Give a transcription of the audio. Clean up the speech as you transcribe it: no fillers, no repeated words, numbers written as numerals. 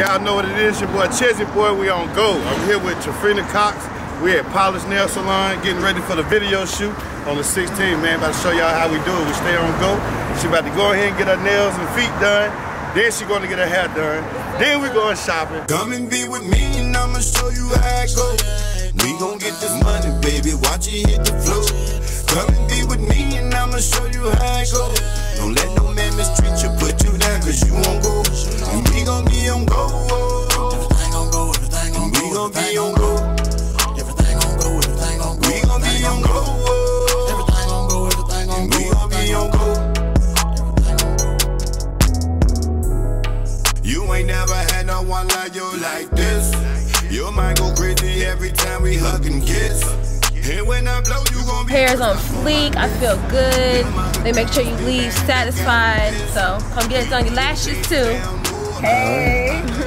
Y'all know what it is, your boy Chezzy Boy, we on go. I'm here with Tryphena Cox. We at Polish Nail Salon, getting ready for the video shoot on the 16th, man. About to show y'all how we do it. We stay on go. She about to go ahead and get her nails and feet done. Then she gonna get her hair done. Then we going shopping. Come and be with me and I'ma show you how I go. We gon' get this money, baby, watch it hit the floor. Come and be with me and I'ma show you how I go. Don't let no man mistreat you, put you down, cause you won't go. And we gon' be on go. Everything gon' go, everything gon' go. We gon' be on go. Everything gon' go, everything gon' go. We gon' be on go. Everything gon' go, everything gon' go. We gon' be on go. You ain't never had no one like you like this. Your mind go crazy every time we hug and kiss. And when I blow, you gon' be hair's on fleek, I feel good. They make sure you leave satisfied. So come get it done. Your lashes too. Hey.